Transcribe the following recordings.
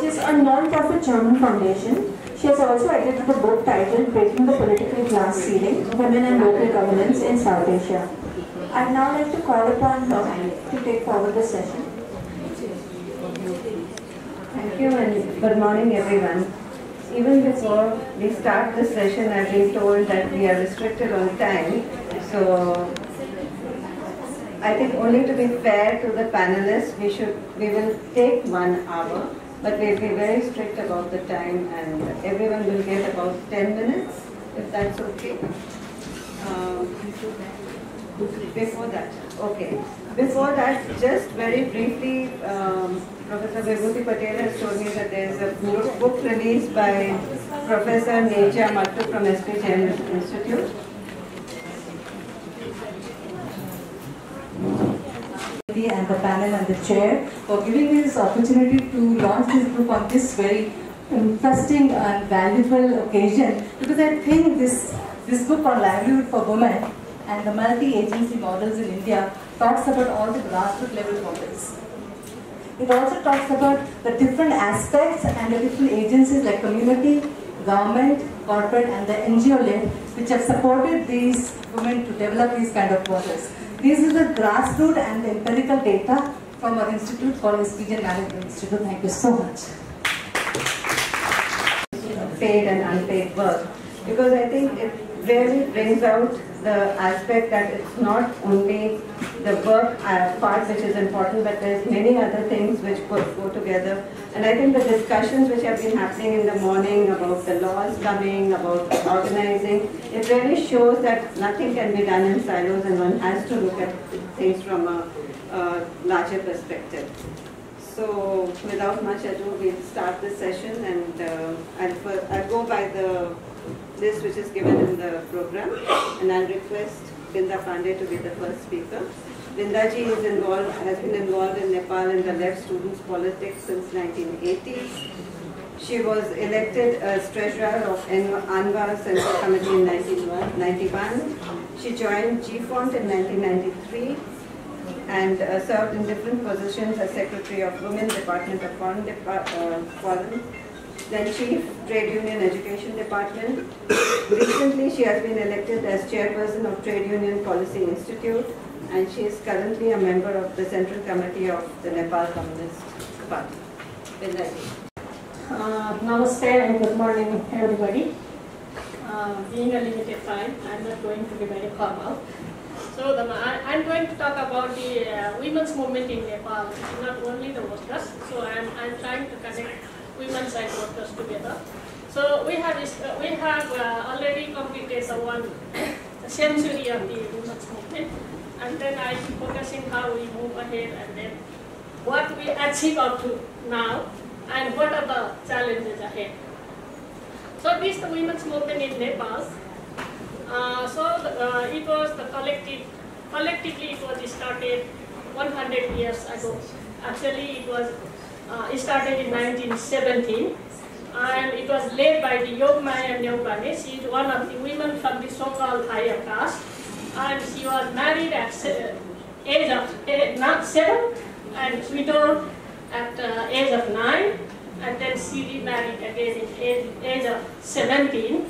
She is a non-profit German foundation. She has also edited a book titled Breaking the Political Glass Ceiling, Women and Local Governance in South Asia. I would now like to call upon her to take forward the session. Thank you and good morning everyone. Even before we start the session, I've been told that we are restricted on time. So I think only to be fair to the panelists, we will take 1 hour, but we'll be very strict about the time and everyone will get about 10 minutes, if that's okay. Before that, just very briefly, Professor Vibhuti Patel has told me that there is a book released by Professor Neeta Mathur from S.P. Jain Institute. And the panel and the chair for giving me this opportunity to launch this book on this very interesting and valuable occasion, because I think this book on livelihood for women and the multi-agency models in India talks about all the grassroots level models. It also talks about the different aspects and the different agencies like community, government, corporate and the NGO led which have supported these women to develop these kind of models. This is the grassroots and the empirical data from our institute called S.P. Jain Management Institute. Thank you so much. Paid and unpaid work, because I think it really brings out the aspect that it's not only the work part which is important, but there's many other things which go together. And I think the discussions which have been happening in the morning about the laws coming, about organizing, it really shows that nothing can be done in silos and one has to look at things from a larger perspective. So without much ado, we'll start the session, and I'll go by the list which is given in the program, and I'll request Binda Pandey to be the first speaker. Binda ji is involved, has been involved in Nepal and the left students' politics since 1980s. She was elected as treasurer of Anwar Central Committee in 1991. She joined GFONT in 1993 and served in different positions as Secretary of Women, Department of Foreign, then Chief Trade Union Education Department. Recently, she has been elected as Chairperson of Trade Union Policy Institute, and she is currently a member of the Central Committee of the Nepal Communist Party. Namaste and good morning, everybody. Being a limited time, I'm not going to be very formal. So I'm going to talk about the women's movement in Nepal, not only the workers. So I'm trying to connect women's and workers together. So we have already completed the 1st century of the women's movement, and then I'm focusing how we move ahead and then what we achieve up to now and what are the challenges ahead. So this is the women's movement in Nepal. It was the collectively it was started 100 years ago. Actually it was started in 1917, and it was led by the Yogmaya Neupane. She is one of the women from the so-called higher caste, and she was married at age of 7 and widowed at age of 9, and then she remarried again at age of 17.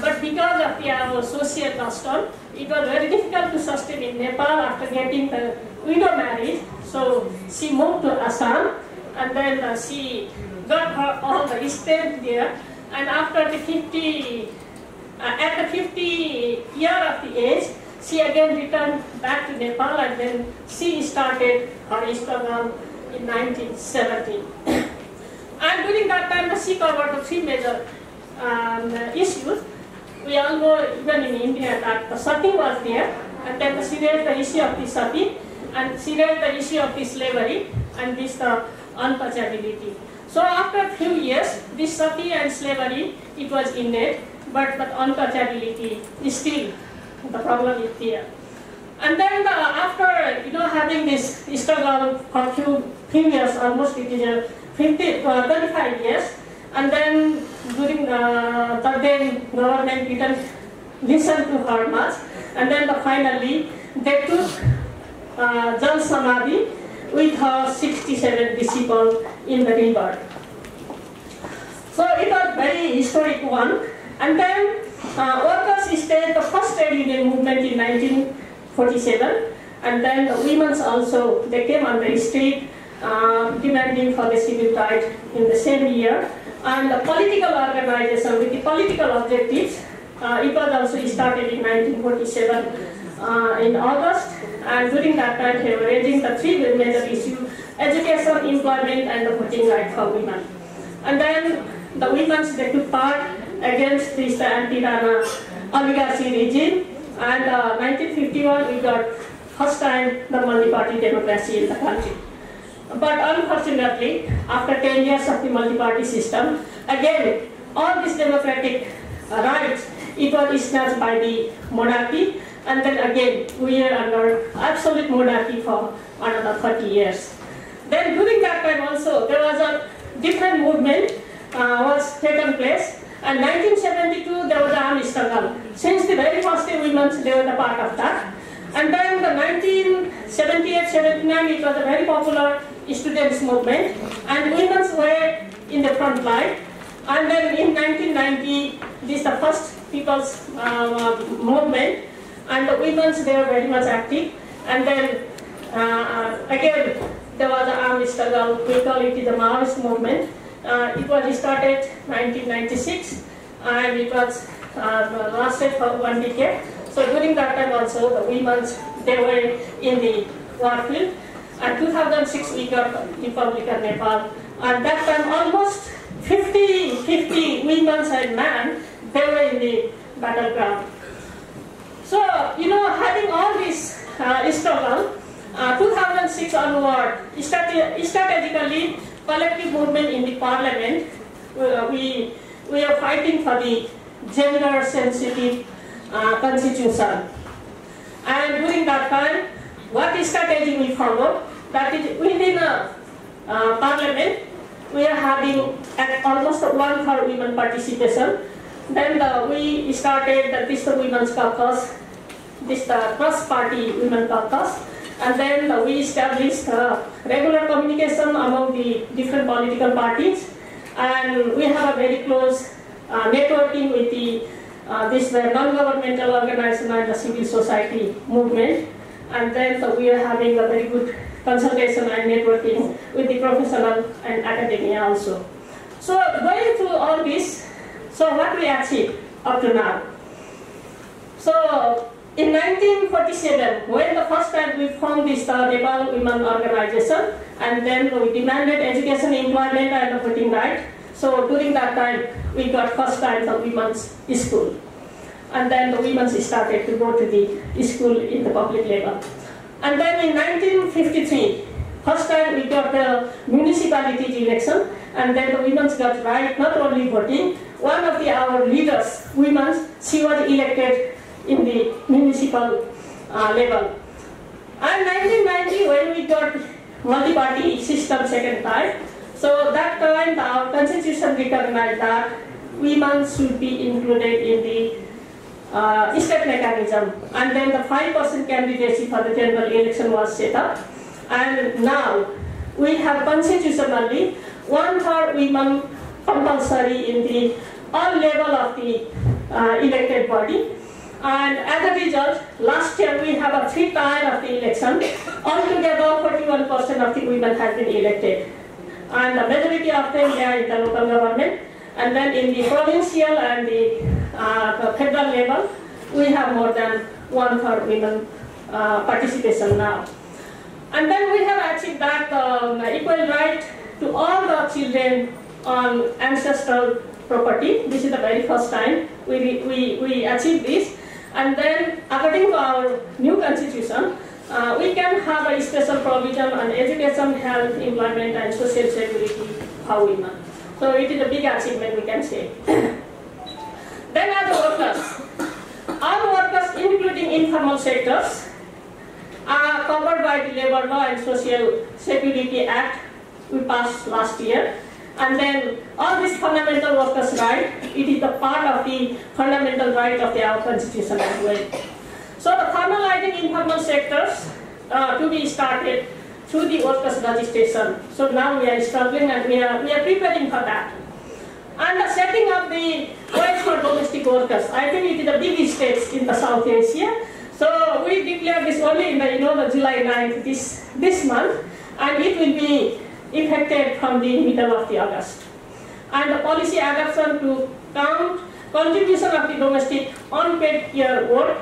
But because of our social custom, it was very difficult to sustain in Nepal after getting the widow marriage, so she moved to Assam, and then she got her all the strength there, and after the 50 year of the age, she again returned back to Nepal, and then she started her struggle in 1917. And during that time, she covered the 3 major issues. We all know, even in India, that the sati was there, and then she raised the issue of the sati, and she raised the issue of the slavery, and this the untouchability. So after a few years, this sati and slavery, it was ended, but the untouchability is still, the problem is there. And then after, having this struggle for few years, almost it is 25 years, and then during the then government didn't listen to her much, and then finally they took Jal Samadhi with her 67 disciples in the river. So it was very historic one. And then workers staged the first trade union movement in 1947. And then the women's also, they came on the street demanding for the civil right in the same year. And the political organization with the political objectives, it was also started in 1947 in August. And during that time, they were raising the three major issues: education, employment, and the voting right for women. And then the women, they took part against this anti-Rana oligarchy regime. And 1951, we got first time the multi-party democracy in the country. But unfortunately, after 10 years of the multi-party system, again, all these democratic rights, it was snatched by the monarchy, and then again, we were under absolute monarchy for another 30 years. Then during that time also, there was a different movement was taken place, and 1972, there was an armed struggle. Since the very first day women, they were the part of that. And then the 1978-79, it was a very popular students' movement, and women were in the front line. And then in 1990, this is the first people's movement, and the women, they were very much active. And then again, there was an armed struggle. We call it the Maoist movement. It was started 1996, and it was lasted for 1 decade. So during that time also, the women, they were in the war field. And 2006, we got Republic of Nepal. And that time, almost 50 women and men, they were in the battleground. So, you know, having all this struggle, 2006 onward, strategically, collective movement in the parliament, we are fighting for the gender-sensitive constitution. And during that time, what strategy we follow? That is, within a parliament, we are having almost one for women participation. Then we started this women's caucus, this cross-party women caucus, and then we established regular communication among the different political parties, and we have a very close networking with the this non-governmental organization and the civil society movement. And then we are having a very good consultation and networking with the professional and academia also. So going through all this, so what we achieved up to now. So in 1947, when the first time we formed this Nepal Women Organization, and then we demanded education, employment, and voting right. So during that time, we got first time the women's school. And then the women started to go to the school in the public level. And then in 1953, first time we got the municipalities election, and then the women got right, not only voting. One of our leaders, women, she was elected in the municipal level. And 1990, when we got multi-party system second time, so that time, our constitution recognized that women should be included in the state mechanism. And then the 5% candidacy for the general election was set up. And now, we have constitutionally 1/3 women compulsory in the all level of the elected body. And as a result, last year we have a 3 times of the election. Altogether, 41% of the women have been elected. And the majority of them are in the local government. And then in the provincial and the federal level, we have more than 1/3 women participation now. And then we have achieved that equal right to all the children on ancestral property. This is the very first time we achieved this. And then according to our new constitution, we can have a special provision on education, health, employment, and social security for women. So it is a big achievement, we can say. Then as workers, all workers, including informal sectors, are covered by the Labor Law and Social Security Act we passed last year. And then all these fundamental workers' rights, it is the part of the fundamental right of our constitution as well. So the formalizing informal sectors to be started through the workers' registration. So now we are struggling and we are preparing for that. and the setting of the rights for domestic workers. I think it is the biggest steps in the South Asia. So we declare this only in the, the July 9th this month, and it will be effective from the middle of the August. And the policy adoption to count contribution of the domestic unpaid year work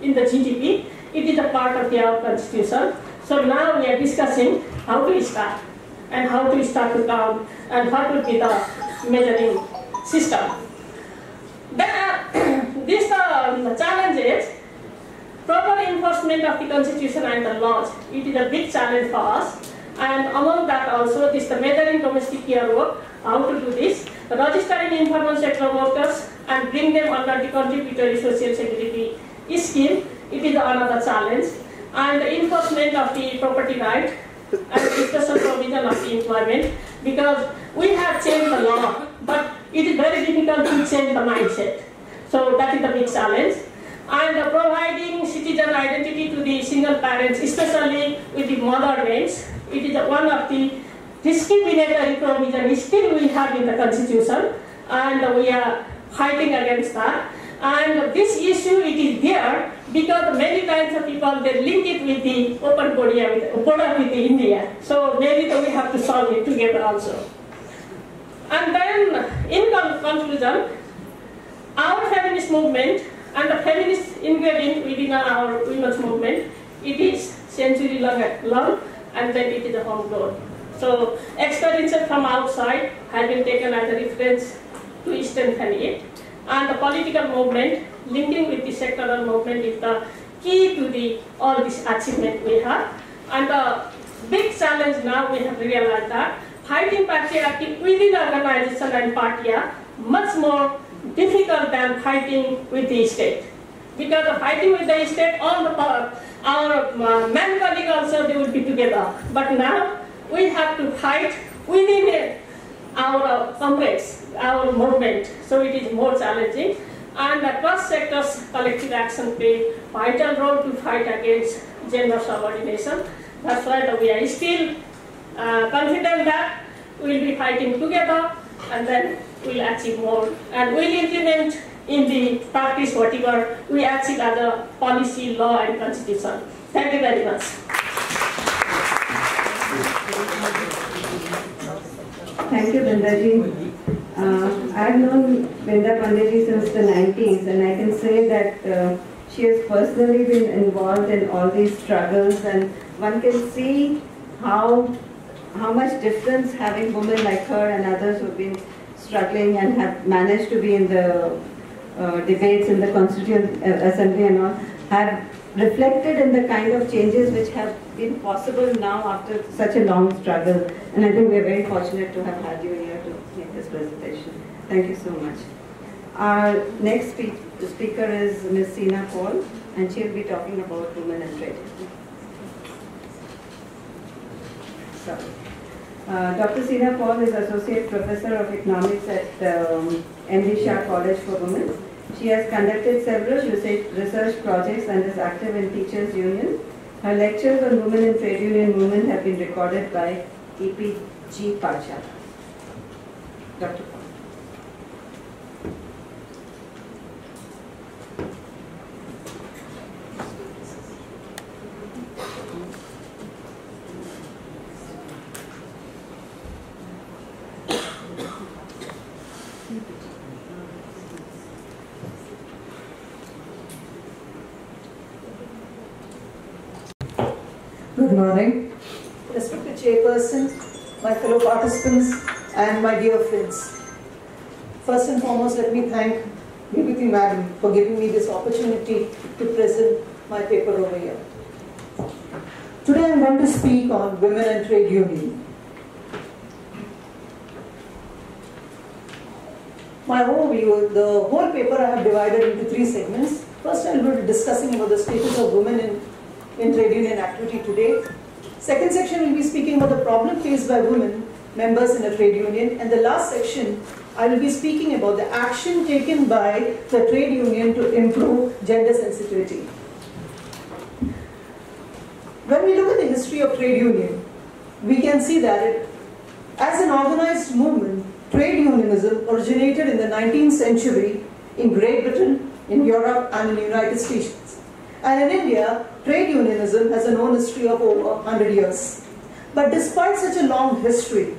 in the GDP. It is a part of our constitution. So now we are discussing how to start and how to start to count and what would be the measuring system. These are the challenges. Proper enforcement of the constitution and the laws. It is a big challenge for us. And among that also, this the measuring domestic year work, how to do this, registering informal sector workers and bring them under the contributory social security scheme. It is another challenge. And the enforcement of the property right and discussion provision of the employment, because we have changed the law, but it is very difficult to change the mindset. So that is the big challenge. And providing citizen identity to the single parents, especially with the mother names. It is one of the discriminatory provisions still we have in the constitution, and we are fighting against that. And this issue, it is there because many times the people, they link it with the open border with India. So maybe we have to solve it together also. And then, in conclusion, our feminist movement and the feminist engagement within our women's movement, it is century long, and then it is a homegrown. So experiences from outside have been taken as a reference to strengthen it. And the political movement, linking with the sectoral movement, is the key to the, all this achievement we have. And the big challenge now we have realized that fighting patriarchy within organization and party are much more difficult than fighting with the state. Because the fighting with the state, all the power, our men colleagues also, they would be together. But now we have to fight within it. Our complex, our movement, so it is more challenging. And the cross sectors collective action play a vital role to fight against gender subordination. That's why we are still confident that we'll be fighting together, and then we'll achieve more. And we'll implement in the practice whatever we achieve as a policy, law, and constitution. Thank you very much. Thank you, Binda ji. I've known Binda Pandey ji since the 90s, and I can say that she has personally been involved in all these struggles, and one can see how much difference having women like her and others who've been struggling and have managed to be in the debates in the Constituent Assembly and all have reflected in the kind of changes which have been possible now after such a long struggle. And I think we are very fortunate to have had you here to make this presentation. Thank you so much. Our next speaker is Ms. Sina Paul, and she will be talking about women and trade. So, Dr. Sina Paul is Associate Professor of Economics at M.D. Shah College for Women. She has conducted several research projects and is active in Teachers Union. Her lectures on women and trade union women have been recorded by E.P.G. Pacha. Dr. Paul. Good morning, respected chairperson, my fellow participants, and my dear friends. First and foremost, let me thank Vibhuti Madam for giving me this opportunity to present my paper over here. Today I am going to speak on women and trade union. My overview, the whole paper I have divided into three segments. First, I will be discussing about the status of women in trade union activity today. Second section will be speaking about the problem faced by women members in a trade union, and the last section I will be speaking about the action taken by the trade union to improve gender sensitivity. When we look at the history of trade union, we can see that as an organized movement, Trade unionism originated in the 19th century in Great Britain, in Europe and in the United States. And in India, trade unionism has a known history of over 100 years. But despite such a long history,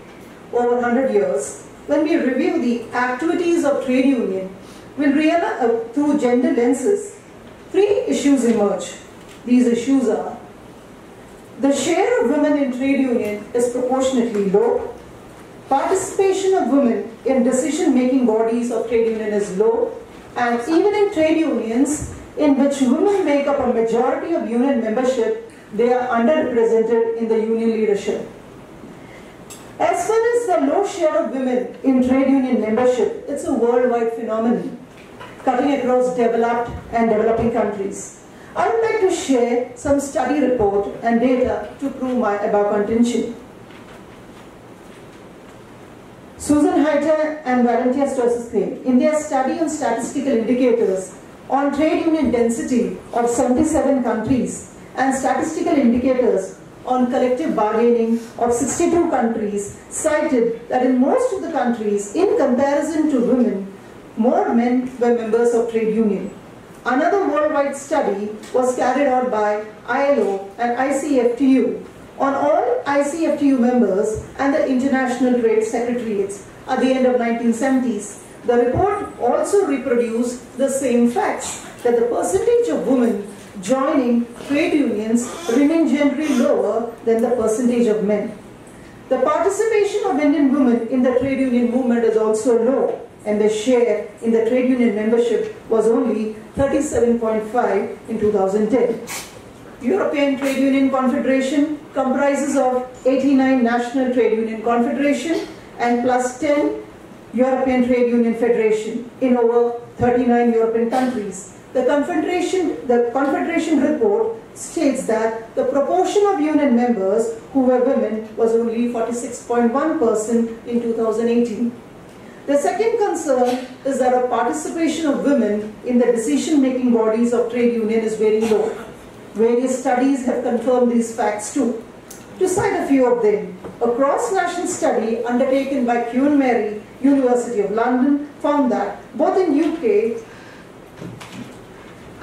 over 100 years, when we review the activities of trade union, we'll realize through gender lenses, three issues emerge. These issues are: the share of women in trade union is proportionately low, participation of women in decision-making bodies of trade union is low, and even in trade unions in which women make up a majority of union membership, they are underrepresented in the union leadership. As well as the low share of women in trade union membership, it's a worldwide phenomenon, cutting across developed and developing countries. I would like to share some study report and data to prove my above contention. Susan Heiter and Valentia stresses claim in their study on statistical indicators on trade union density of 77 countries and statistical indicators on collective bargaining of 62 countries cited that in most of the countries, in comparison to women, more men were members of trade union. Another worldwide study was carried out by ILO and ICFTU on all ICFTU members and the International Trade Secretariats at the end of 1970s. The report also reproduced the same facts, that the percentage of women joining trade unions remained generally lower than the percentage of men. The participation of Indian women in the trade union movement is also low, and the share in the trade union membership was only 37.5 in 2010. European Trade Union Confederation comprises of 89 national trade union confederation and plus 10 European Trade Union Federation in over 39 European countries. The Confederation report states that the proportion of union members who were women was only 46.1% in 2018. The second concern is that the participation of women in the decision-making bodies of trade union is very low. Various studies have confirmed these facts too. To cite a few of them, a cross-national study undertaken by Queen Mary University of London found that both in UK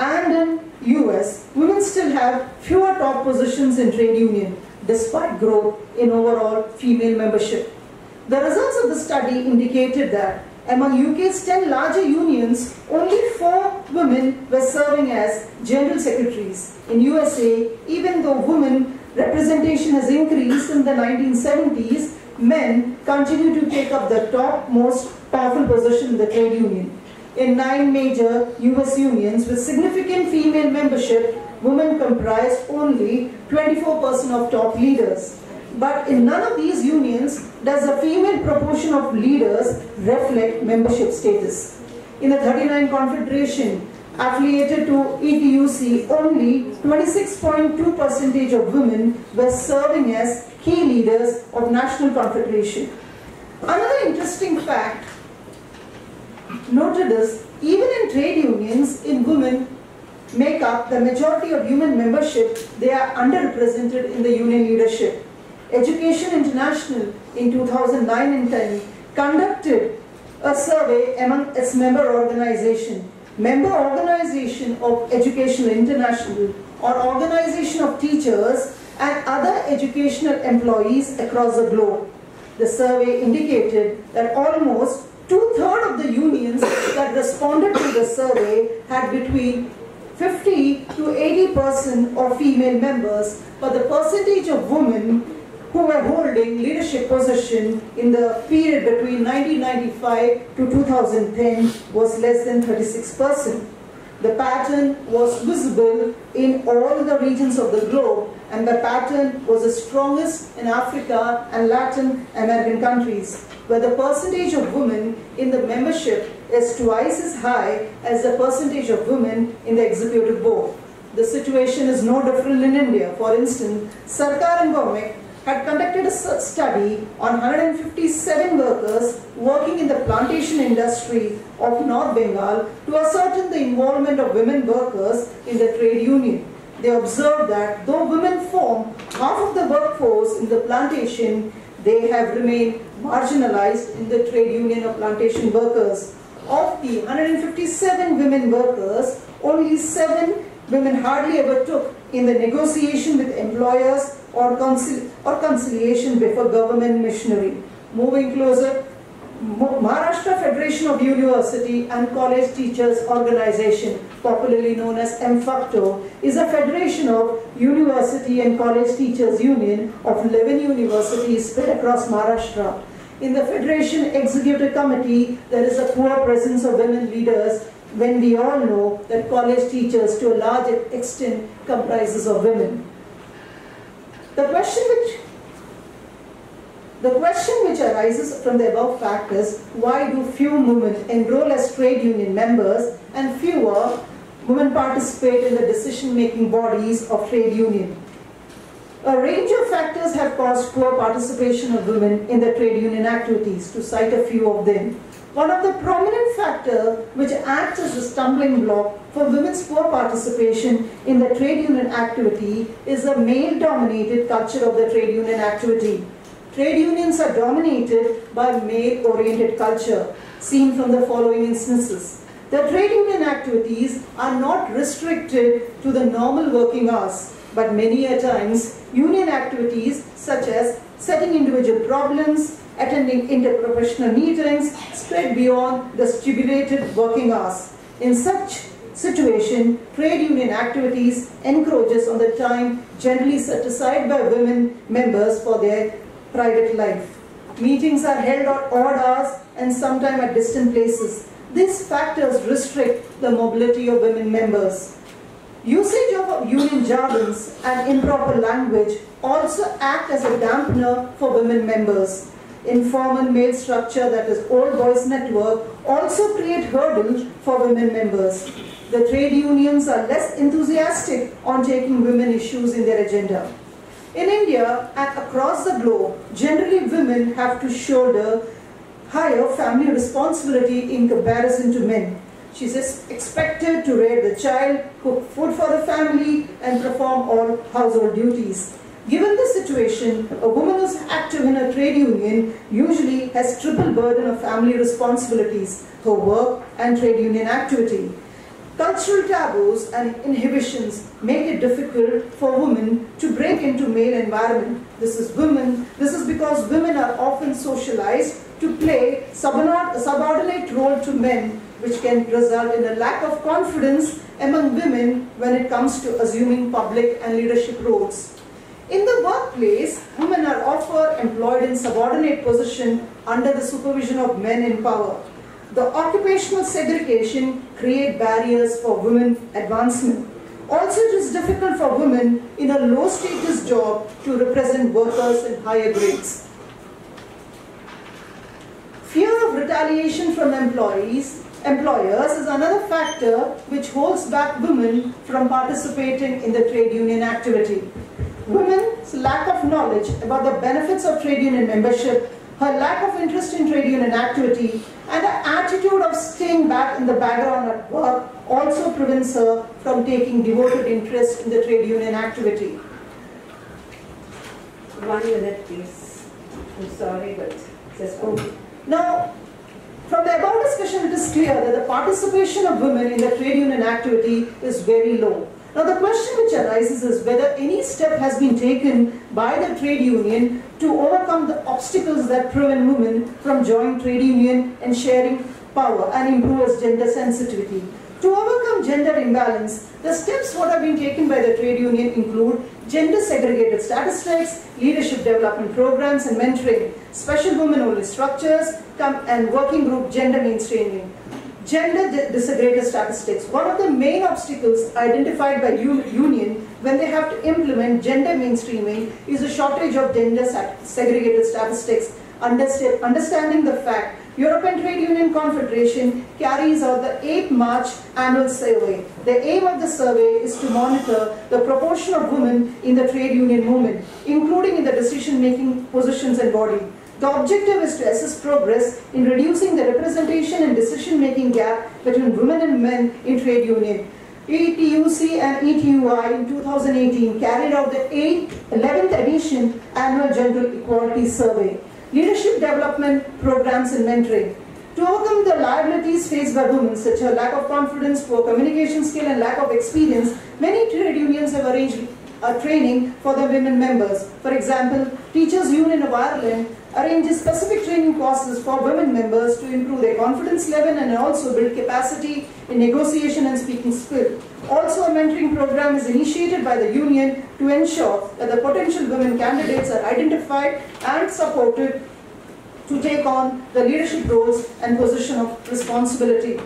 and in US, women still have fewer top positions in trade union despite growth in overall female membership. The results of the study indicated that among UK's 10 larger unions, only 4 women were serving as general secretaries. In USA, even though women representation has increased in the 1970s, men continue to take up the top most powerful position in the trade union. In 9 major US unions with significant female membership, women comprised only 24% of top leaders. But in none of these unions does the female proportion of leaders reflect membership status. In the 39 Confederation affiliated to ETUC, only 26.2% of women were serving as key leaders of national confederation. Another interesting fact noted is, even in trade unions, in women make up the majority of union membership, they are underrepresented in the union leadership. Education International in 2009 and 10 conducted a survey among its member organization of Education International or organization of teachers and other educational employees across the globe. The survey indicated that almost 2/3 of the unions that responded to the survey had between 50 to 80% of female members, but the percentage of women who were holding leadership position in the period between 1995 to 2010 was less than 36%. The pattern was visible in all the regions of the globe, and the pattern was the strongest in Africa and Latin American countries, where the percentage of women in the membership is twice as high as the percentage of women in the executive board. The situation is no different in India. For instance, Sarkar and Government had conducted a study on 157 workers working in the plantation industry of North Bengal to ascertain the involvement of women workers in the trade union. They observed that though women form half of the workforce in the plantation, they have remained marginalized in the trade union of plantation workers. Of the 157 women workers, only 7 women hardly ever took in the negotiation with employers or conciliation before government machinery. Moving closer, Maharashtra Federation of University and College Teachers Organization, popularly known as MFACTO, is a federation of University and College Teachers Union of 11 universities spread across Maharashtra. In the Federation Executive Committee, there is a poor presence of women leaders when we all know that college teachers to a large extent comprises of women. The question which arises from the above fact is, why do few women enroll as trade union members and fewer women participate in the decision-making bodies of trade union? A range of factors have caused poor participation of women in the trade union activities, to cite a few of them. One of the prominent factors which acts as a stumbling block for women's poor participation in the trade union activity is the male-dominated culture of the trade union activity. Trade unions are dominated by male-oriented culture, seen from the following instances. The trade union activities are not restricted to the normal working hours, but many a times, union activities such as setting individual problems, attending interprofessional meetings, spread beyond the stipulated working hours. In such situation, trade union activities encroaches on the time generally set aside by women members for their private life. Meetings are held at odd hours and sometimes at distant places. These factors restrict the mobility of women members. Usage of union jargons and improper language also act as a dampener for women members. Informal male structure, that is old boys network, also create hurdles for women members. The trade unions are less enthusiastic on taking women issues in their agenda. In India and across the globe, generally women have to shoulder higher family responsibility in comparison to men. She is expected to rear the child, cook food for the family, and perform all household duties. Given the situation, a woman who is active in a trade union usually has triple burden of family responsibilities, her work and trade union activity. Cultural taboos and inhibitions make it difficult for women to break into male environment. This is because women are often socialized to play subordinate role to men, which can result in a lack of confidence among women when it comes to assuming public and leadership roles. In the workplace, women are often employed in subordinate position under the supervision of men in power. The occupational segregation creates barriers for women's advancement. Also, it is difficult for women in a low-status job to represent workers in higher grades. Fear of retaliation from employers is another factor which holds back women from participating in the trade union activity. Women's lack of knowledge about the benefits of trade union membership, her lack of interest in trade union activity, and her attitude of staying back in the background at work also prevents her from taking devoted interest in the trade union activity. 1 minute, please. I'm sorry, but just go. Now, from the above discussion, it is clear that the participation of women in the trade union activity is very low. Now, the question which arises is whether any step has been taken by the trade union to overcome the obstacles that prevent women from joining trade union and sharing power and improve gender sensitivity. To overcome gender imbalance, the steps what have been taken by the trade union include gender-segregated statistics, leadership development programs and mentoring, special women-only structures, and working group gender mainstreaming. Gender-segregated statistics. One of the main obstacles identified by union when they have to implement gender mainstreaming is a shortage of gender-segregated statistics. Understanding the fact, European Trade Union Confederation carries out the 8th March annual survey. The aim of the survey is to monitor the proportion of women in the trade union movement, including in the decision-making positions and body. The objective is to assess progress in reducing the representation and decision-making gap between women and men in trade union. ETUC and ETUI in 2018 carried out the 11th edition Annual Gender Equality Survey, Leadership Development Programs and Mentoring. To overcome the liabilities faced by women, such as lack of confidence, poor communication skill and lack of experience, many trade unions have arranged a training for their women members. For example, Teachers Union of Ireland arranges specific training courses for women members to improve their confidence level and also build capacity in negotiation and speaking skill. Also, a mentoring program is initiated by the union to ensure that the potential women candidates are identified and supported to take on the leadership roles and position of responsibility.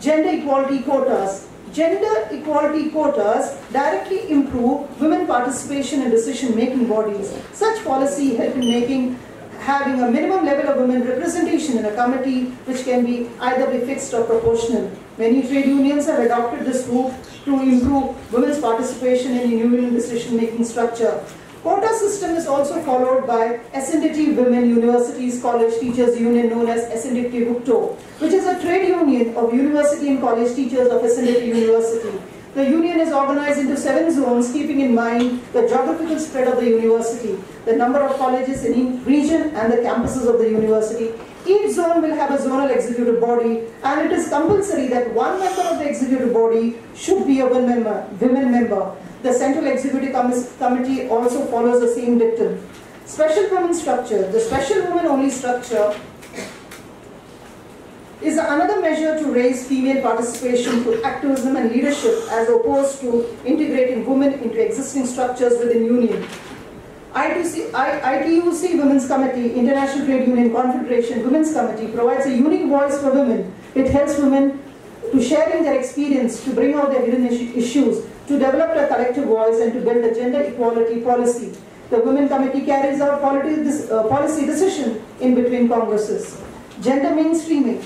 Gender equality quotas. Gender equality quotas directly improve women participation in decision-making bodies. Such policy helps in having a minimum level of women representation in a committee, which can be either be fixed or proportional. Many trade unions have adopted this route to improve women's participation in union decision-making structure. Quota system is also followed by SNDT Women Universities College Teachers Union, known as SNDT-Hukto, which is a trade union of university and college teachers of SNDT University. The union is organized into 7 zones, keeping in mind the geographical spread of the university, the number of colleges in each region and the campuses of the university. Each zone will have a zonal executive body, and it is compulsory that one member of the executive body should be a women member. The Central Executive Committee also follows the same dictum. Special Women Structure. The Special Women Only Structure is another measure to raise female participation through activism and leadership as opposed to integrating women into existing structures within union. ITUC Women's Committee, International Trade Union Confederation Women's Committee provides a unique voice for women. It helps women to sharing their experience, to bring out their hidden issues, to develop a collective voice and to build a gender equality policy. The Women Committee carries out policy decision in between congresses. Gender mainstreaming.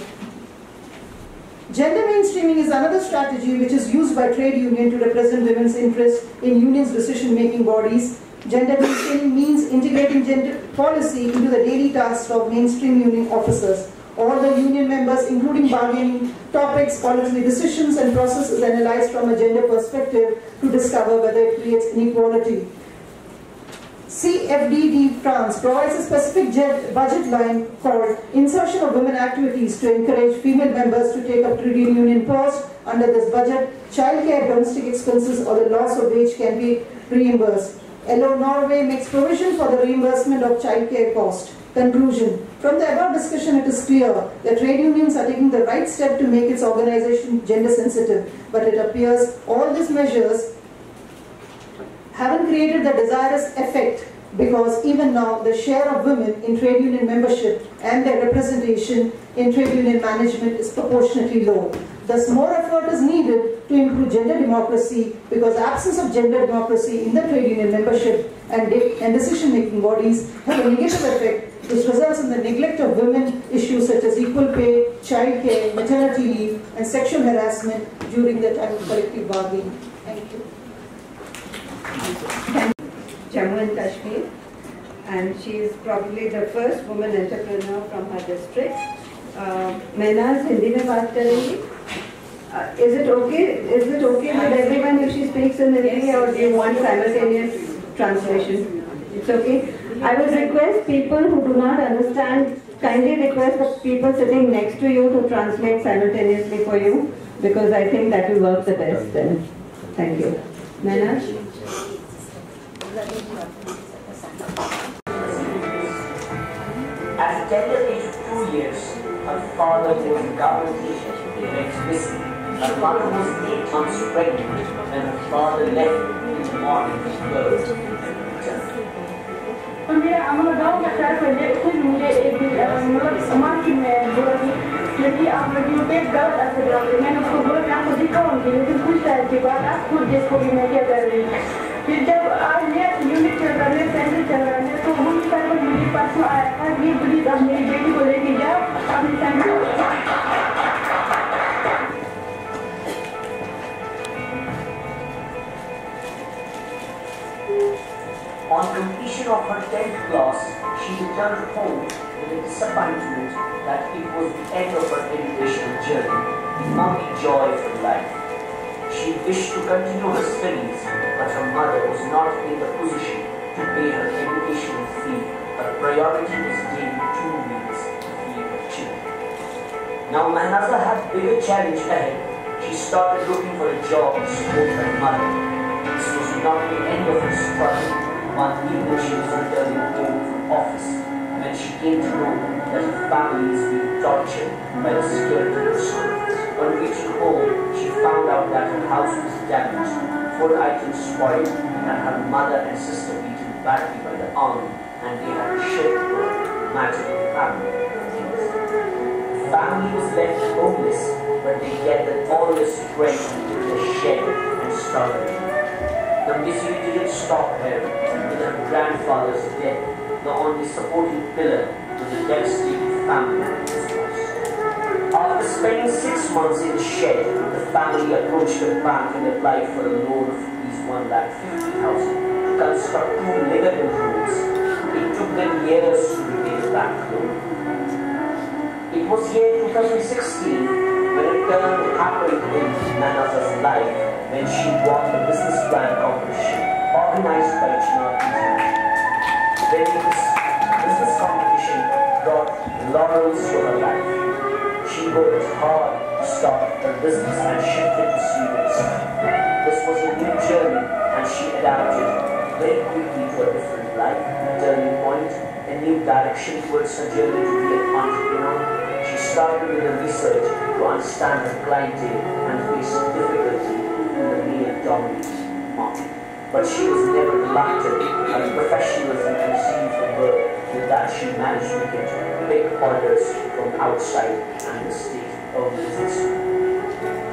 Gender mainstreaming is another strategy which is used by trade union to represent women's interests in unions' decision-making bodies. Gender mainstreaming means integrating gender policy into the daily tasks of mainstream union officers. All the union members, including bargaining topics, policy decisions and processes analyzed from a gender perspective to discover whether it creates inequality. CFDD France provides a specific budget line called Insertion of Women Activities to encourage female members to take up trade union posts. Under this budget, childcare, domestic expenses or the loss of wage can be reimbursed. LO Norway makes provision for the reimbursement of childcare cost. Conclusion. From the above discussion, it is clear that trade unions are taking the right step to make its organization gender sensitive, but it appears all these measures haven't created the desirous effect because even now the share of women in trade union membership and their representation in trade union management is proportionately low. Thus, more effort is needed to improve gender democracy because absence of gender democracy in the trade union membership and decision-making bodies have a negative effect which results in the neglect of women issues such as equal pay, child care, maternity leave and sexual harassment during the time of collective bargaining. Thank you. Jammu and Kashmir, and she is probably the first woman entrepreneur from her district. Mehnaz Hindi mein baat karengi. Is it okay with everyone if she speaks in Hindi, or do you want simultaneous translation? It's okay. I will request people who do not understand, kindly request the people sitting next to you to translate simultaneously for you, because I think that will work the best then. Thank you. Nana? As gender is 2 years, a father would government the next visit, a mother was 8 months pregnant, and her father left in the morning with birth and returned. On completion of her 10th class, she returned home with a disappointment that it was the end of her educational journey, not the joy of her life. She wished to continue her studies, but her mother was not in the position to pay her educational fee. Her priority was gained 2 weeks to feed her children. Now Manasa had bigger challenge ahead. She started looking for a job to support her mother. This was not the end of her struggle. One evening she was returning home from office when she came to know that her family is being tortured by the security service. On reaching home, she found out that her house was damaged, 4 items spoiled, and her mother and sister beaten badly by the army, and they had shared the matter of the family. The family was left homeless, but they gathered all their strength into their shed and struggled. The misery didn't stop there. With her grandfather's death, the only supporting pillar to the devastated family was lost. After spending 6 months in the shed, the family approached the bank and applied for a loan of ₹1,50,000 to construct 2 ligament rooms. It took them years to repay the bank loan. It was year 2016 when it turned happened in Manasa's life when she won the business plan competition organized by Chinar International. Then this business competition brought laurels to her life. She worked hard to start her business and shifted to students. This was a new journey and she adapted very quickly to a different life, a turning point, a new direction towards her journey to be an entrepreneur. She started with her research to understand her clientele and faced difficulty in the male-dominated market. But she was never reluctant and professionalism received from her with that she managed to get big orders from outside and the state of business.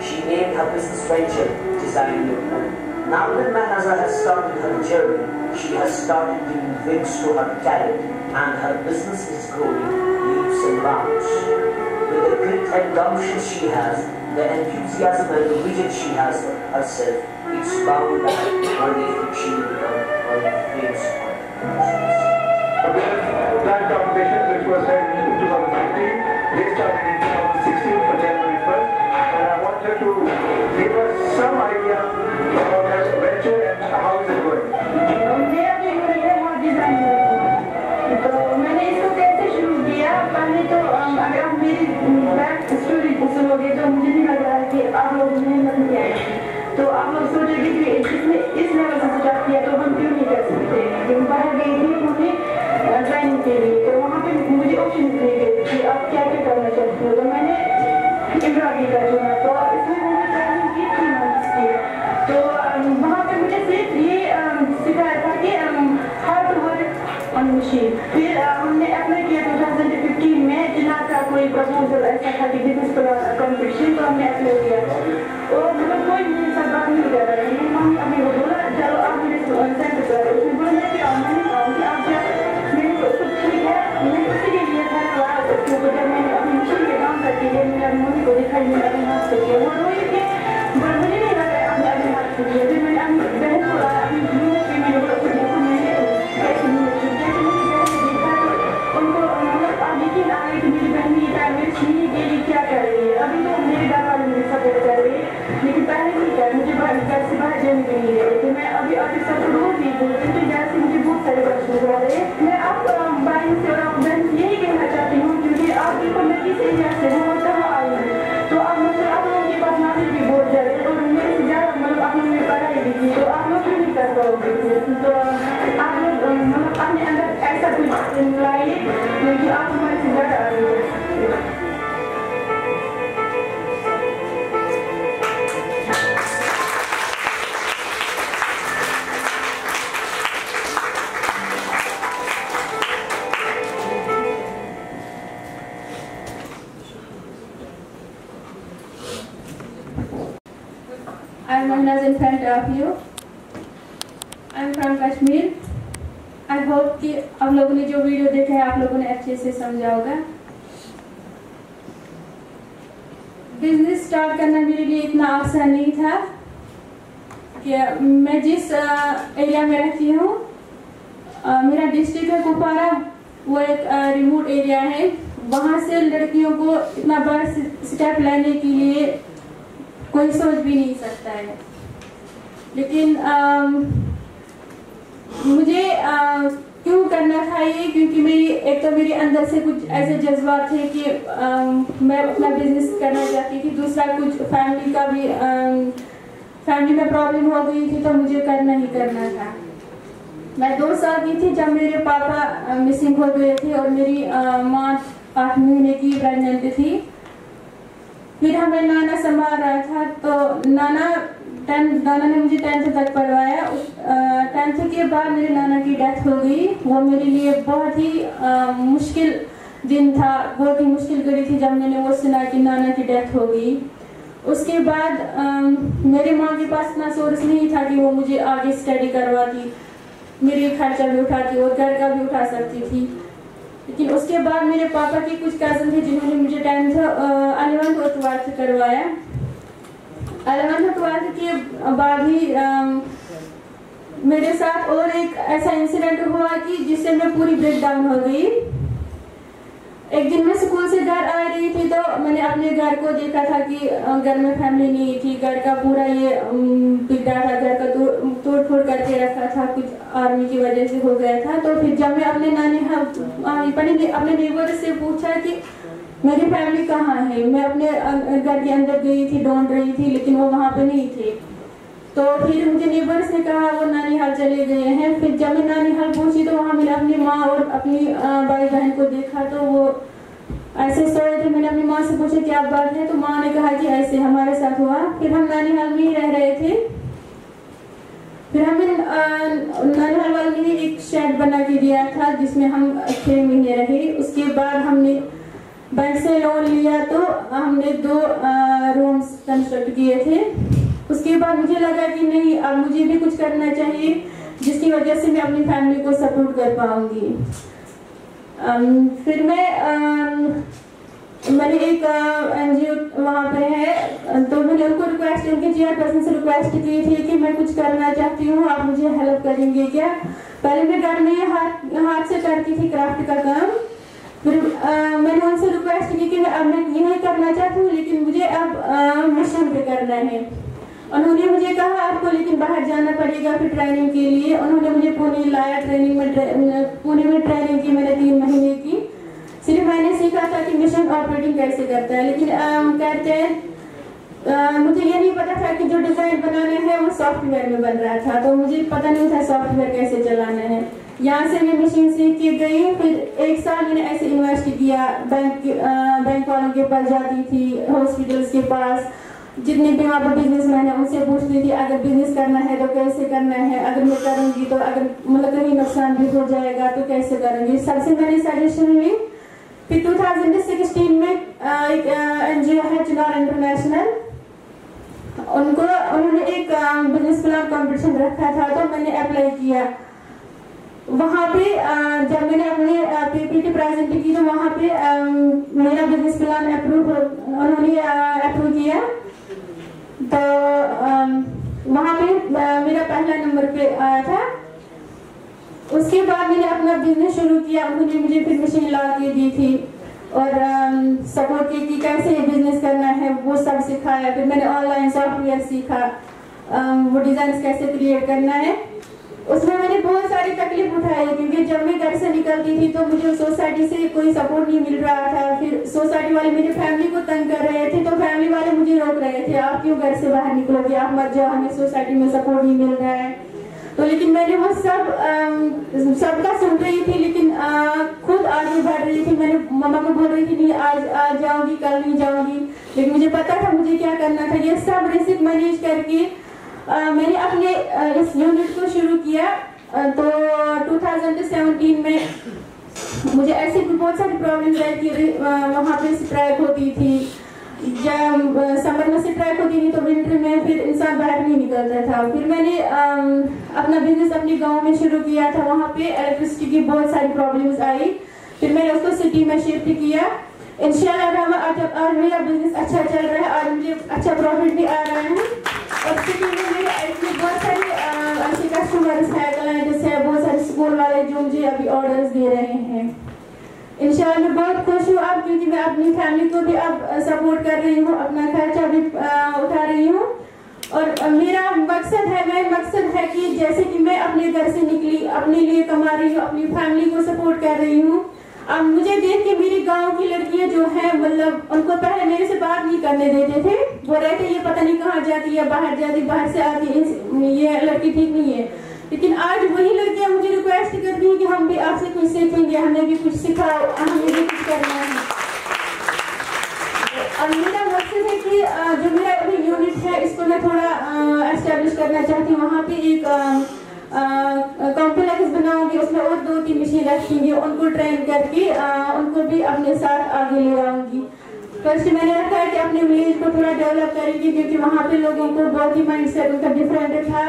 She named her business venture Design Your Home. Now that Manasa has started her journey, she has started giving wings to her talent and her business is growing leaps and bounds. With the grit and gumption she has, the enthusiasm and the vision she has for herself, it's bound that one day she will become one of the famous entrepreneurs. That competition which was held in 2015, they started in 2016 for January 1st, and I wanted to give us some idea about that venture and how it's going. तो आप लोग सोचेंगे कि इसने इस level से start किया तो हम क्यों नहीं कर सकते हैं। जब बाहर गई थी मुझे ट्रेनिंग के लिए तो वहाँ पे मुझे ऑप्शन दिए गए कि आप क्या क्या करना चाहते हो तो मैंने इंडिया की कर चुना तो इसमें मैंने ट्रेनिंग की 3 months की तो वहाँ पे मुझे सिर्फ ये सिखाया था कि हार्ड वर्क और मशीन। फिर हमने अप्लाई किया 2015 में जिन्हां का कोई प्रपोजल ऐसा था कि बिजनेस प्लान कॉम्पिटिशन तो हमने अप्लाई किया और मतलब कोई मुझे सब बात नहीं कर रहा है मेरी मम्मी अपने को बोला चलो आप मेरे से ऑनसेंट करो उसने बोला कि मैंने कहा कि आप जब मेरे को कुछ ठीक है मैंने उसी के लिए था क्लास क्योंकि जब मैंने अपनी मशीन के काम करती है मेरा मम्मी को दिखाई मेरा अपने हाथ से किया वो रोई कि बट मुझे नहीं लगा अपने अपने हाथ से किया फिर मैंने अपनी बहन को अपनी बहन से मेरे को अपने को मैंने कैसे मुझे जैसे मुझे बहन देखा तो उनको मतलब आप लेकिन आए कि मेरी बहन ये टाइम छीन के लिए क्या कर रही है अभी तो मेरे घर वाले मेरे सपोर्ट कर रहे हैं लेकिन पहले नहीं क्या मुझे घर से बाहर जाने के लिए लेकिन मैं अभी ऑफिस से रोज नहीं हूँ क्योंकि घर से मुझे बहुत सारे प्रश्न हो रहे हैं मैं आप भाई से और आप बहन से यही कहना चाहती हूँ क्योंकि आप देखो मैं किस एरिया से हूँ और कहाँ आई हूँ तो आप मुझे आप लोगों के पास नॉलेज भी बहुत ज़्यादा है और मेरे से ज़्यादा मतलब आप लोगों ने पढ़ाई भी की तो आप लोग भी नहीं कर पाओगे तो आप लोग मतलब अपने अंदर ऐसा कुछ लाइए क्योंकि आप हमारे से ज़्यादा आई हो in front of you. I am from Kashmir. I hope कि आप लोगों ने जो वीडियो देखा है आप लोगों ने अच्छे से समझा होगा। बिजनेस स्टार्ट करना मेरे लिए इतना आसान नहीं था कि मैं जिस एरिया में रहती हूँ मेरा डिस्ट्रिक्ट है कुपवारा वो एक रिमोट एरिया है वहाँ से लड़कियों को इतना बड़ा स्टेप लेने के लिए कोई सोच भी नहीं सकता है। लेकिन मुझे क्यों करना था ये, क्योंकि मेरी एक तो मेरे अंदर से कुछ ऐसे जज्बात थे कि मैं अपना बिजनेस करना चाहती थी, दूसरा कुछ फैमिली का भी फैमिली में प्रॉब्लम हो गई थी, तो मुझे करना ही करना था। मैं 2 साल की थी जब मेरे पापा मिसिंग हो गए थे और मेरी माँ 8 महीने की प्रेगनेंट थी। फिर हमें नाना संभाल रहा था, तो नाना ने मुझे 10th तक पढ़वाया। 10th के बाद मेरे नाना की डेथ हो गई। वो मेरे लिए बहुत ही मुश्किल दिन था, बहुत ही मुश्किल घड़ी थी जब मैंने वो सुना कि नाना की डेथ हो गई। उसके बाद मेरी माँ के पास इतना सोर्स नहीं था कि वो मुझे आगे स्टडी करवाती, मेरे खर्चा भी उठाती और घर का भी उठा सकती थी। लेकिन उसके बाद मेरे पापा के कुछ कज़न थे जिन्होंने मुझे 11th और 12th करवाया। 11th और 12th के बाद ही मेरे साथ और एक ऐसा इंसिडेंट हुआ कि जिससे मैं पूरी ब्रेक डाउन हो गई। एक दिन मैं स्कूल से घर आ रही थी, तो मैंने अपने घर को देखा था कि घर में फैमिली नहीं थी, घर का पूरा ये बिगड़ा था, घर का तोड़ फोड़ करके रखा था, कुछ आर्मी की वजह से हो गया था। तो फिर जब मैं अपने अपने नेबर से पूछा कि मेरी फैमिली कहाँ है, मैं अपने घर के अंदर गई थी, ढूंढ रही थी, लेकिन वो वहाँ पे नहीं थे। तो फिर मुझे नेबर्स ने कहा वो नानीहाल चले गए हैं। फिर जब मैं नानीहाल पहुंची तो वहाँ मैंने अपनी माँ और अपनी भाई बहन को देखा, तो वो ऐसे सोए थे। मैंने अपनी माँ से पूछा क्या बात है, तो माँ ने कहा कि ऐसे हमारे साथ हुआ। फिर हम नानीहाल में ही रह रहे थे। फिर हमें नानीहाल वाले ने एक शेड बना के दिया था जिसमें हम 6 महीने रहे। उसके बाद हमने बैंक से लोन लिया, तो हमने 2 रूम्स कंस्ट्रक्ट किए थे। उसके बाद मुझे लगा कि नहीं, अब मुझे भी कुछ करना चाहिए जिसकी वजह से मैं अपनी फैमिली को सपोर्ट कर पाऊंगी। फिर मैंने एक NGO वहाँ पर है, तो मैंने उनको रिक्वेस्ट, उनके चेयरपर्सन से रिक्वेस्ट की थी कि मैं कुछ करना चाहती हूँ, आप मुझे हेल्प करेंगे क्या। पहले मैं घर में हाथ से करती थी क्राफ्ट का काम। फिर मैंने उनसे रिक्वेस्ट की कि अब मैं यही करना चाहती हूँ, लेकिन मुझे अब मिशन पे करना है। उन्होंने मुझे कहा आपको लेकिन बाहर जाना पड़ेगा फिर ट्रेनिंग के लिए। उन्होंने मुझे पुणे लाया, पुणे में ट्रेनिंग की मैंने 3 महीने की। सिर्फ मैंने सीखा था कि मिशन ऑपरेटिंग कैसे करता है, लेकिन मुझे ये नहीं पता था कि जो डिज़ाइन बनाना है वो सॉफ्टवेयर में बन रहा था, तो मुझे पता नहीं था सॉफ्टवेयर कैसे चलाना है। यहाँ से मैं मशीन सीख के गई। फिर 1 साल मैंने ऐसे इन्वेस्ट किया, बैंक वालों के पास जाती थी, हॉस्पिटल्स के पास, जितने भी वहाँ पर बिजनेसमैन है उनसे पूछती थी अगर बिजनेस करना है तो कैसे करना है, अगर मैं करूँगी तो अगर मतलब कहीं नुकसान भी हो जाएगा तो कैसे करूँगी, सबसे मैंने सजेशन ली। फिर 2016 में एक NGO है चिनार इंटरनेशनल, उन्होंने एक बिजनेस प्लान कॉम्पिटिशन रखा था, तो मैंने अप्लाई किया। वहाँ पे जब मैंने अपने PPT प्रेजेंट की, तो वहाँ पे मेरा बिजनेस प्लान उन्होंने अप्रूव किया। तो वहाँ पे मेरा पहला नंबर पे आया था। उसके बाद मैंने अपना बिजनेस शुरू किया। उन्होंने मुझे फिर मशीन ला के दी थी और सपोर्ट की कि कैसे बिजनेस करना है, वो सब सिखाया। फिर मैंने ऑनलाइन सॉफ्टवेयर सीखा, वो डिजाइन कैसे क्रिएट करना है। उसमें मैंने बहुत सारी तकलीफ उठाई, क्योंकि जब मैं घर से निकलती थी तो मुझे सोसाइटी से कोई सपोर्ट नहीं मिल रहा था। फिर सोसाइटी वाले मेरी फैमिली को तंग कर रहे थे, तो फैमिली वाले मुझे रोक रहे थे आप क्यों घर से बाहर निकलोगे, आप मत जाओ, हमें सोसाइटी में सपोर्ट नहीं मिल रहा है। तो लेकिन मैंने वो सबका सुन रही थी, लेकिन खुद आगे बढ़ रही थी। मैंने मम्मा को बोल रही थी नहीं आज जाऊँगी, कल नहीं जाऊँगी, लेकिन मुझे पता था मुझे क्या करना था। ये सब रिस्क मैनेज करके मैंने अपने इस यूनिट को शुरू किया। तो 2017 में मुझे ऐसे बहुत सारी प्रॉब्लम्स आई कि वहाँ पे स्ट्राइक होती थी, जब समर में स्ट्राइक होती थी तो विंटर में फिर इंसान बाहर नहीं निकलता था। फिर मैंने अपना बिजनेस अपने गांव में शुरू किया था, वहाँ पे इलेक्ट्रिसिटी की बहुत सारी प्रॉब्लम्स आई। फिर मैंने उसको सिटी में शिफ्ट किया। इंशाल्लाह मेरा बिजनेस अच्छा चल रहा है और मुझे अच्छा प्रॉफिट भी आ रहा है। और सिटी में मेरे ऐसे बहुत सारे अच्छे कस्टमर्स हैं, क्लाइंट्स हैं, बहुत सारे स्कूल वाले जो मुझे अभी ऑर्डर्स दे रहे हैं। इंशाअल्लाह बहुत खुश हूँ अब क्योंकि मैं अपनी फैमिली को भी अब सपोर्ट कर रही हूँ, अपना खर्चा भी उठा रही हूँ और मेरा मकसद है कि जैसे कि मैं अपने घर से निकली अपने लिए कमा रही हूँ, अपनी फैमिली को सपोर्ट कर रही हूँ। अब मुझे देख के मेरी गांव की लड़कियां जो है मतलब उनको पहले मेरे से बात नहीं करने देते थे, वो रहते ये पता नहीं कहाँ जाती है, बाहर जाती बाहर से आती, ये लड़की ठीक नहीं है। लेकिन आज वही लड़कियां मुझे रिक्वेस्ट करती हैं कि हम भी आपसे कुछ सीखेंगे, हमें भी कुछ सिखाओ, हमें भी कुछ करना है। और मेरा मकसद है कि जो मेरा अभी यूनिट है इसको मैं थोड़ा एस्टेब्लिश करना चाहती हूँ, वहाँ पे एक कॉम्प्लेक्स बनाऊंगी, उसमें और 2-3 मशीन रखेंगे, उनको ट्रेन करके उनको भी अपने साथ आगे ले आऊंगी। फर्स्ट मैंने रखा है कि अपने विलेज को थोड़ा डेवलप करेंगे क्योंकि वहाँ पे लोगों को बहुत ही माइंड सेट उनका डिफरेंट था।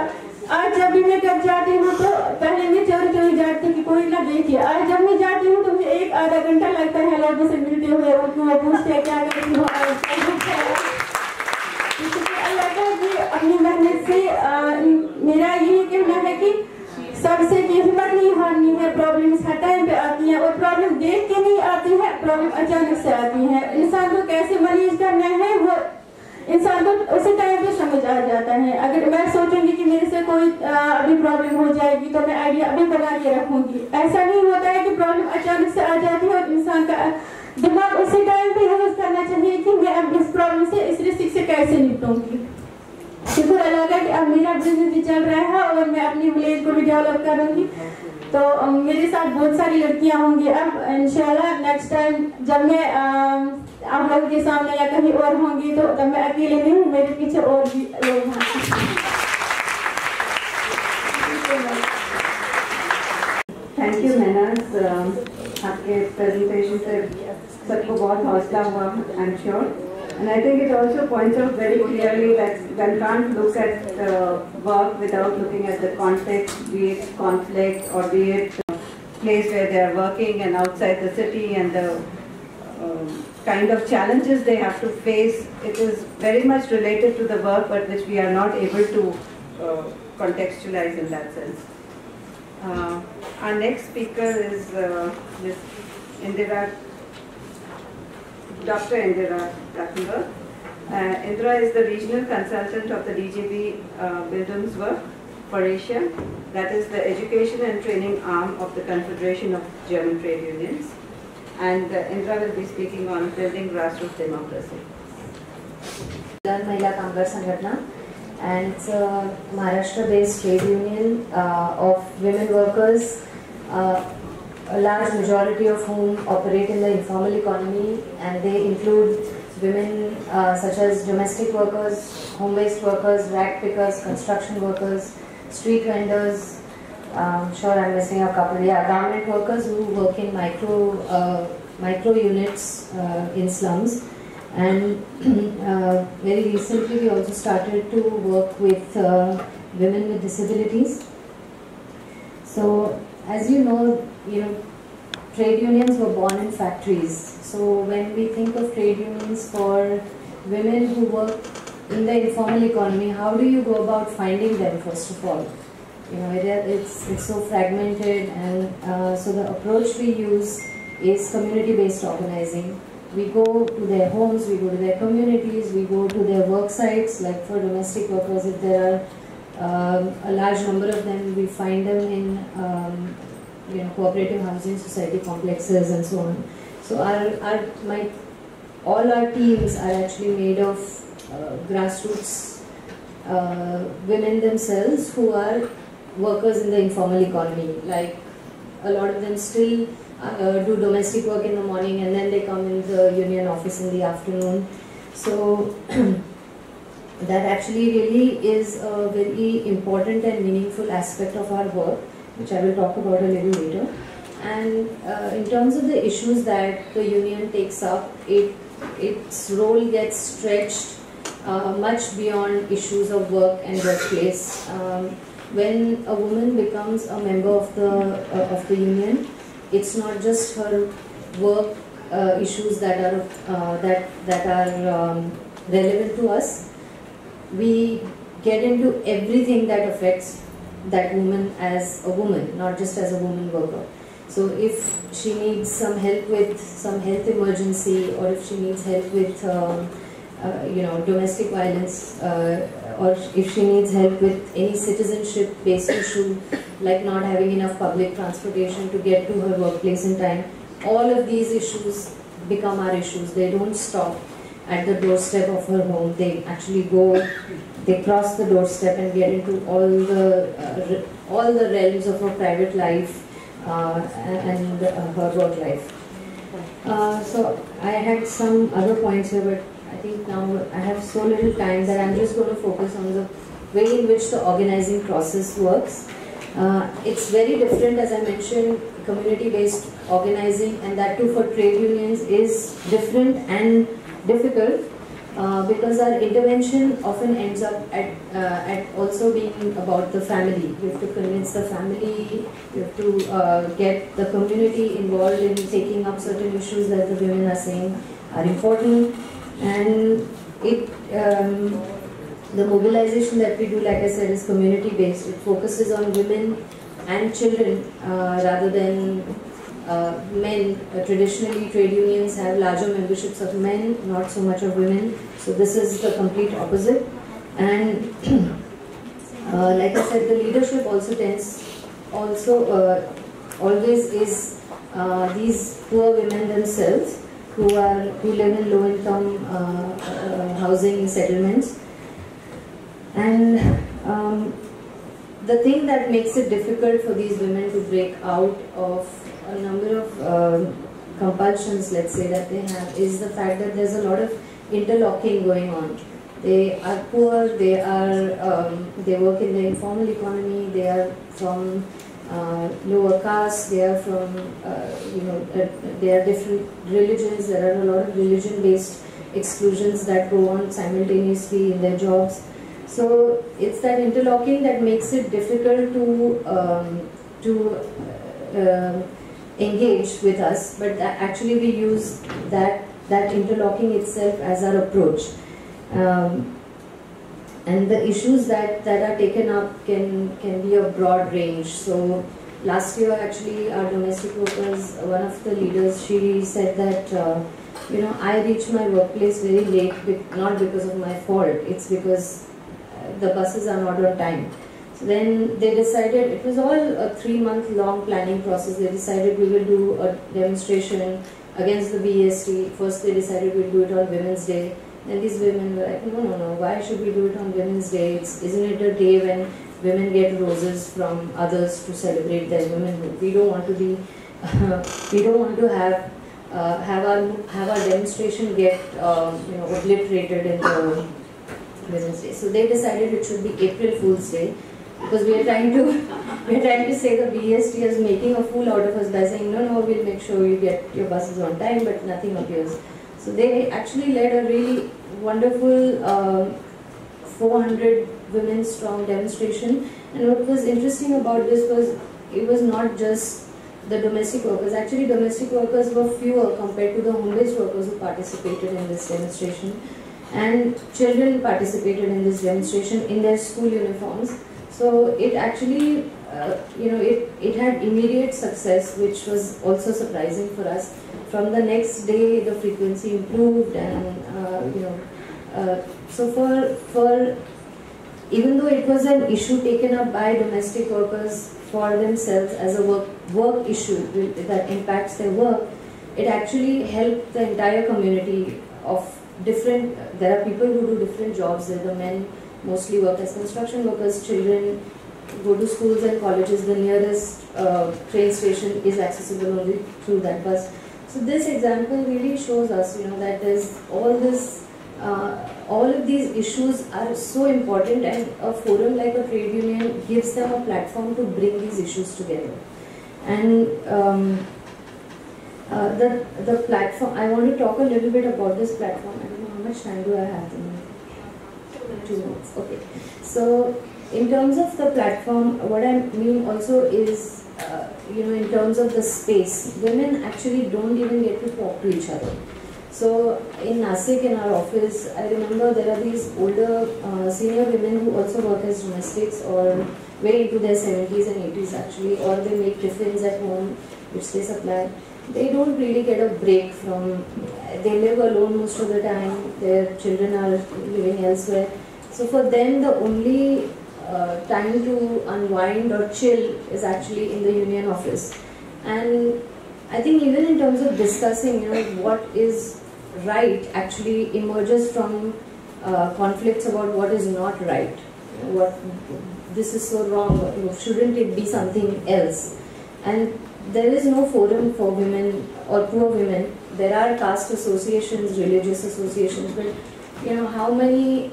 आज जब भी मैं कब जाती हूँ तो पहले मैं चोरी जाती कि कोई ना देखे, आज जब मैं जाती हूँ तो मुझे 1-आधा घंटा लगता है लोगों से मिलते हुए, उनको पूछते हैं क्या करती हूँ। अल्लाह का कि अपनी मेहनत से मेरा यही कहना है कि सबसे हिम्मत नहीं हारनी है, प्रॉब्लम्स हर टाइम पे आती है और प्रॉब्लम देख के नहीं आती है, प्रॉब्लम अचानक से आती है। इंसान को कैसे मैनेज करना है वो इंसान को उसी टाइम पे समझ आ जाता है। अगर मैं सोचूंगी कि मेरे से कोई अभी प्रॉब्लम हो जाएगी तो मैं आइडिया अभी बना के रखूंगी, ऐसा नहीं होता है कि प्रॉब्लम अचानक से आ जाती है और इंसान का दिमाग उसी टाइम पे यूज करना चाहिए कि मैं अब इस प्रॉब्लम से इस रिस्क से कैसे निपटूंगी। शुक्र अल्लाह का कि अब मेरा बिजनेस भी चल रहा है और मैं अपनी विलेज को भी डेवलप करूँगी। तो मेरे साथ बहुत सारी लड़कियाँ होंगी अब इंशाल्लाह। नेक्स्ट टाइम जब मैं आप लोगों के सामने या कहीं और होंगी तो तब मैं अकेले नहीं हूँ, मेरे पीछे और भी लोग हैं। थैंक यू मैनास, आपके प्रेजेंटेशन से सबको बहुत हौसला हुआ I am sure. And I think it also points out very clearly that one can't look at work without looking at the context, be it conflict or be it place where they are working and outside the city and the kind of challenges they have to face. It is very much related to the work, but which we are not able to contextualize in that sense. Our next speaker is Ms. Indira. Dr. Indira Dakumba. Indira is the regional consultant of the DGB Bildungswerk for Asia, that is the education and training arm of the Confederation of German Trade Unions. And Indira will be speaking on building grassroots democracy. Mahila Kamgar Sangatna, and it's a Maharashtra-based trade union of women workers. A large majority of whom operate in the informal economy, and they include women such as domestic workers, home-based workers, rag pickers, construction workers, street vendors, I'm missing a couple, garment workers who work in micro units in slums. And very recently we also started to work with women with disabilities. So as you know, trade unions were born in factories. So when we think of trade unions for women who work in the informal economy, how do you go about finding them first of all? You know, it's so fragmented, and so the approach we use is community-based organizing. We go to their homes, we go to their communities, we go to their work sites. Like for domestic workers, if there are a large number of them, we find them in cooperative housing society complexes and so on. So all our teams are actually made of grassroots women themselves who are workers in the informal economy. Like a lot of them still do domestic work in the morning and then they come in the union office in the afternoon. So that actually really is a very important and meaningful aspect of our work, which I will talk about a little later. And in terms of the issues that the union takes up, its role gets stretched much beyond issues of work and workplace. When a woman becomes a member of the union, it's not just her work issues that are relevant to us. We get into everything that affects that woman as a woman, not just as a woman worker. So if she needs some help with some health emergency, or if she needs help with domestic violence, or if she needs help with any citizenship-based issue like not having enough public transportation to get to her workplace in time, all of these issues become our issues. They don't stop at the doorstep of her home. They actually go, they cross the doorstep and get into all the realms of her private life and her work life. So I had some other points here, but I think now I have so little time that I'm just going to focus on the way in which the organizing process works. It's very different, as I mentioned, community-based organizing, and that too for trade unions is different and difficult because our intervention often ends up at also being about the family. We have to convince the family, we have to get the community involved in taking up certain issues that the women are saying are important. And it, the mobilization that we do, like I said, is community-based. It focuses on women and children rather than men. Traditionally, trade unions have larger memberships of men, not so much of women. So this is the complete opposite. And like I said, the leadership also always is these poor women themselves, who live in low-income housing settlements. And the thing that makes it difficult for these women to break out of a number of compulsions, let's say, that they have, is the fact that there's a lot of interlocking going on. They are poor, they work in the informal economy, they are from lower caste, they are from, there are different religions, there are a lot of religion-based exclusions that go on simultaneously in their jobs. So it's that interlocking that makes it difficult to engage with us, but actually we use that interlocking itself as our approach. And the issues that are taken up can be a broad range. So last year, actually, our domestic workers, one of the leaders, she said that, I reach my workplace very late, not because of my fault, it's because the buses are not on time. So then they decided, it was all a 3-month long planning process, they decided we will do a demonstration against the VST. First they decided we'll do it on Women's Day. Then these women were like, no, why should we do it on Women's Day? Isn't it a day when women get roses from others to celebrate their womanhood? We don't want to be, we don't want to have our demonstration get obliterated in the Women's Day. So they decided it should be April Fool's Day, because we are trying to say the BST is making a fool out of us by saying no, we'll make sure you get your buses on time, but nothing appears. So they actually led a really wonderful 400 women strong demonstration. And what was interesting about this was it was not just the domestic workers. Actually, domestic workers were fewer compared to the home-based workers who participated in this demonstration. And children participated in this demonstration in their school uniforms. So it actually, it had immediate success, which was also surprising for us. From the next day, the frequency improved, and so for even though it was an issue taken up by domestic workers for themselves as a work issue that impacts their work, it actually helped the entire community of different. There are people who do different jobs. The men mostly work as construction workers. Children go to schools and colleges. The nearest train station is accessible only through that bus. So this example really shows us, that there's all of these issues are so important, and a forum like a trade union gives them a platform to bring these issues together. And the platform, I want to talk a little bit about this platform. I don't know how much time do I have. 2 minutes. Okay. So in terms of the platform, what I mean also is, in terms of the space, women actually don't even get to talk to each other. So in Nasik, in our office, I remember there are these older senior women who also work as domestics or way into their 70s and 80s actually, or they make tiffins at home which they supply. They don't really get a break from, they live alone most of the time, their children are living elsewhere. So for them the only time to unwind or chill is actually in the union office. And I think even in terms of discussing, you know, what is right actually emerges from conflicts about what is not right, you know, what this is so wrong, you know, shouldn't it be something else? And there is no forum for women or poor women. There are caste associations, religious associations, but you know, how many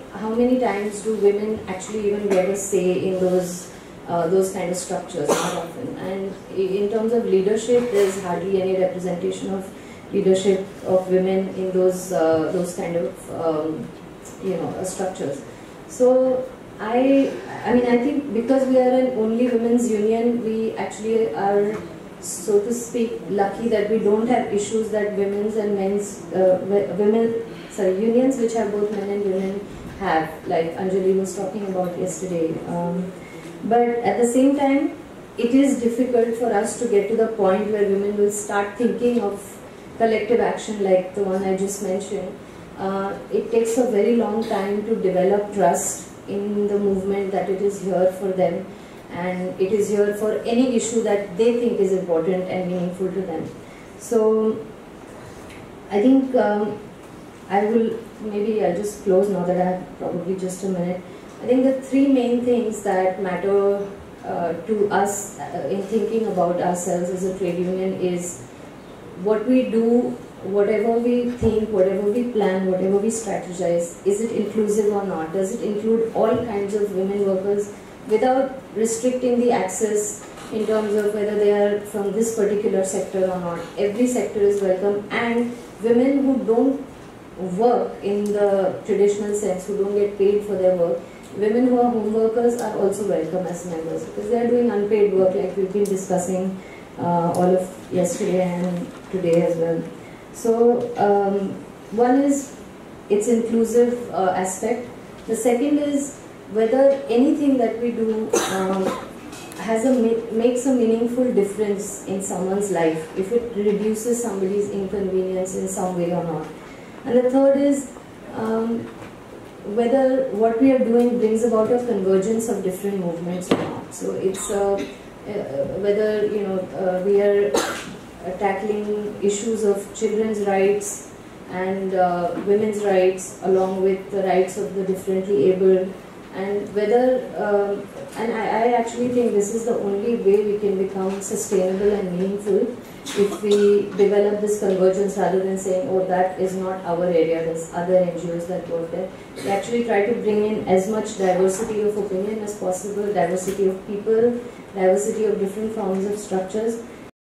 times do women actually even get a say in those kind of structures? Not often. And in terms of leadership, there is hardly any representation of leadership of women in those kind of you know, structures. So I mean, I think because we are an only women's union, we actually are, so to speak, lucky that we don't have issues that women's and men's unions which have both men and women have, like Anjali was talking about yesterday. But at the same time, it is difficult for us to get to the point where women will start thinking of collective action like the one I just mentioned. It takes a very long time to develop trust in the movement that it is here for them, and it is here for any issue that they think is important and meaningful to them. So I think I'll just close now that I have probably just a minute. I think the three main things that matter to us in thinking about ourselves as a trade union is what we do, whatever we think, whatever we plan, whatever we strategize, is it inclusive or not? Does it include all kinds of women workers without restricting the access in terms of whether they are from this particular sector or not? Every sector is welcome, and women who don't work in the traditional sense, who don't get paid for their work, women who are home workers are also welcome as members, because they are doing unpaid work like we've been discussing all of yesterday and today as well. So one is its inclusive aspect. The second is whether anything that we do makes a meaningful difference in someone's life, if it reduces somebody's inconvenience in some way or not. And the third is whether what we are doing brings about a convergence of different movements or not. So it's whether, you know, we are tackling issues of children's rights and women's rights along with the rights of the differently abled, and whether and I actually think this is the only way we can become sustainable and meaningful, if we develop this convergence rather than saying, oh, that is not our area, there's other NGOs that work there. We actually try to bring in as much diversity of opinion as possible, diversity of people, diversity of different forms of structures,